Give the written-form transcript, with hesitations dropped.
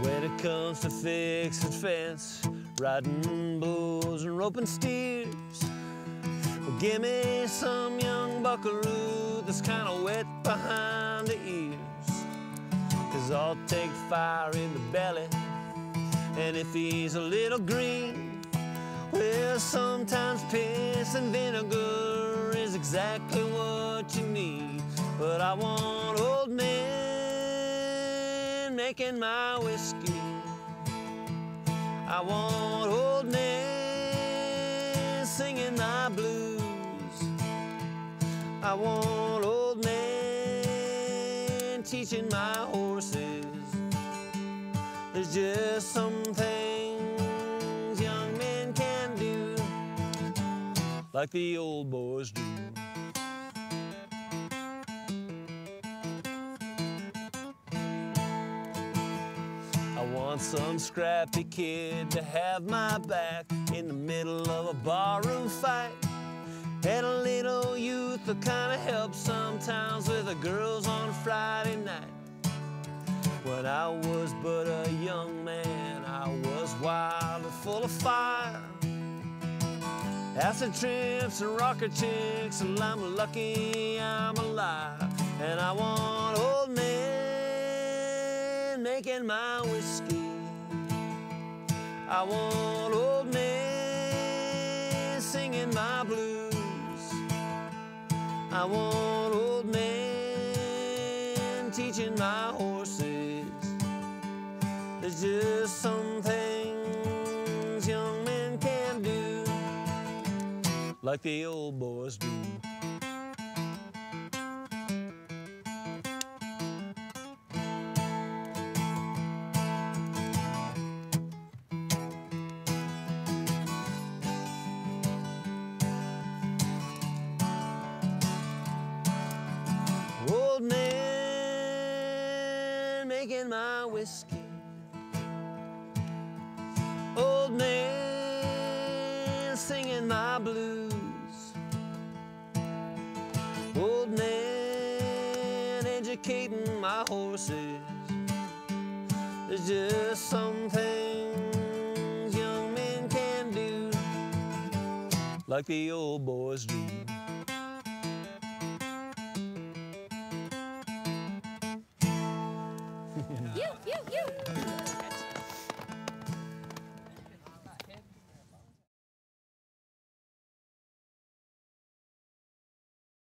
When it comes to fixing fence, riding bulls and roping steers, well, give me some young buckaroo that's kind of wet behind the ears. 'Cause I'll take fire in the belly, and if he's a little green, well, sometimes piss and vinegar is exactly what you need. But I want old men making my whiskey. I want old men singing my blues. I want old men teaching my horses. There's just some things young men can do, like the old boys do. I want some scrappy kid to have my back in the middle of a barroom fight. And a little youth will kind of help sometimes with the girls on a Friday night. When I was but a young man, I was wild and full of fire. Acid trips and rocker chicks, well, I'm lucky I'm alive. And I want old men making my whiskey. I want old men singing my blues. I want old men teaching my horses. There's just some things young men can do, like the old boys do. Old men making my whiskey. Old men singing my blues. Old men educating my horses. There's just some things young men can do, like the old boys do.